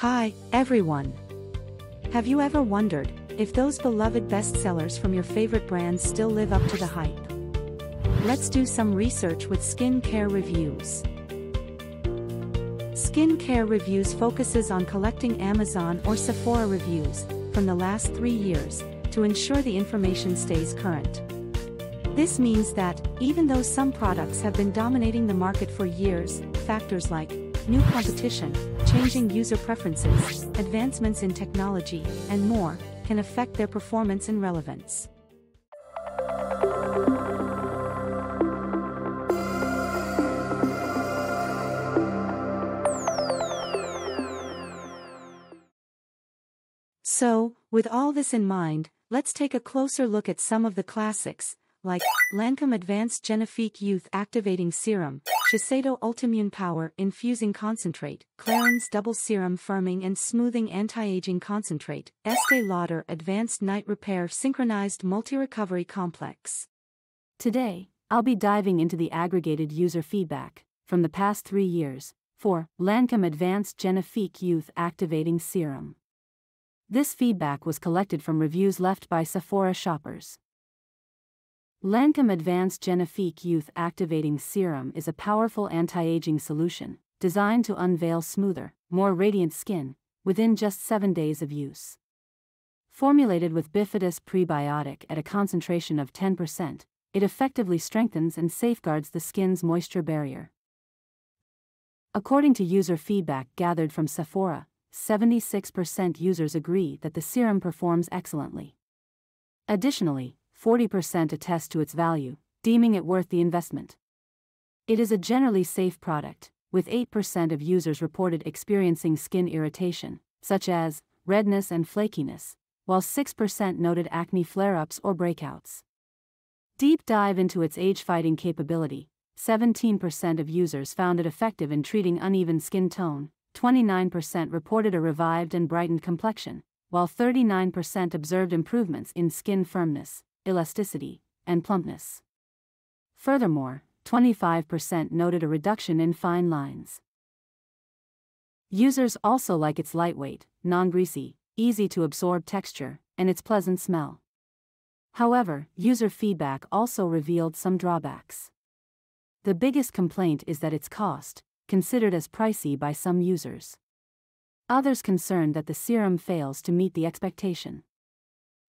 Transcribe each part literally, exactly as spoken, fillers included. Hi, everyone! Have you ever wondered if those beloved bestsellers from your favorite brands still live up to the hype? Let's do some research with Skincare Reviews. Skincare Reviews focuses on collecting Amazon or Sephora reviews from the last three years to ensure the information stays current. This means that, even though some products have been dominating the market for years, factors like new competition, changing user preferences, advancements in technology, and more, can affect their performance and relevance. So, with all this in mind, let's take a closer look at some of the classics, like Lancôme Advanced Génifique Youth Activating Serum, Shiseido Ultimmune Power Infusing Concentrate, Clarins Double Serum Firming and Smoothing Anti-Aging Concentrate, Estée Lauder Advanced Night Repair Synchronized Multi-Recovery Complex. Today, I'll be diving into the aggregated user feedback from the past three years for Lancôme Advanced Génifique Youth Activating Serum. This feedback was collected from reviews left by Sephora shoppers. Lancôme Advanced Génifique Youth Activating Serum is a powerful anti-aging solution, designed to unveil smoother, more radiant skin, within just seven days of use. Formulated with bifidus prebiotic at a concentration of ten percent, it effectively strengthens and safeguards the skin's moisture barrier. According to user feedback gathered from Sephora, seventy-six percent users agree that the serum performs excellently. Additionally, forty percent attest to its value, deeming it worth the investment. It is a generally safe product, with eight percent of users reported experiencing skin irritation, such as redness and flakiness, while six percent noted acne flare-ups or breakouts. Deep dive into its age-fighting capability, seventeen percent of users found it effective in treating uneven skin tone, twenty-nine percent reported a revived and brightened complexion, while thirty-nine percent observed improvements in skin firmness, elasticity, and plumpness. Furthermore, twenty-five percent noted a reduction in fine lines. Users also like its lightweight, non-greasy, easy-to-absorb texture, and its pleasant smell. However, user feedback also revealed some drawbacks. The biggest complaint is that its cost, considered as pricey by some users. Others concerned that the serum fails to meet the expectation.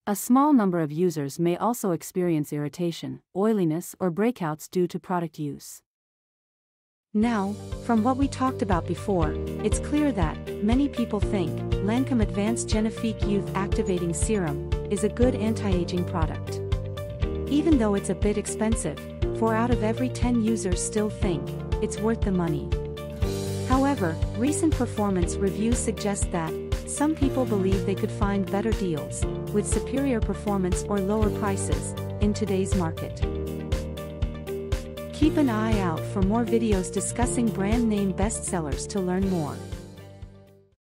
A small number of users may also experience irritation, oiliness, or breakouts due to product use. Now, from what we talked about before, it's clear that many people think Lancôme Advanced Génifique Youth Activating Serum is a good anti-aging product. Even though it's a bit expensive, four out of every ten users still think it's worth the money. However, recent performance reviews suggest that some people believe they could find better deals, with superior performance or lower prices, in today's market. Keep an eye out for more videos discussing brand name bestsellers to learn more.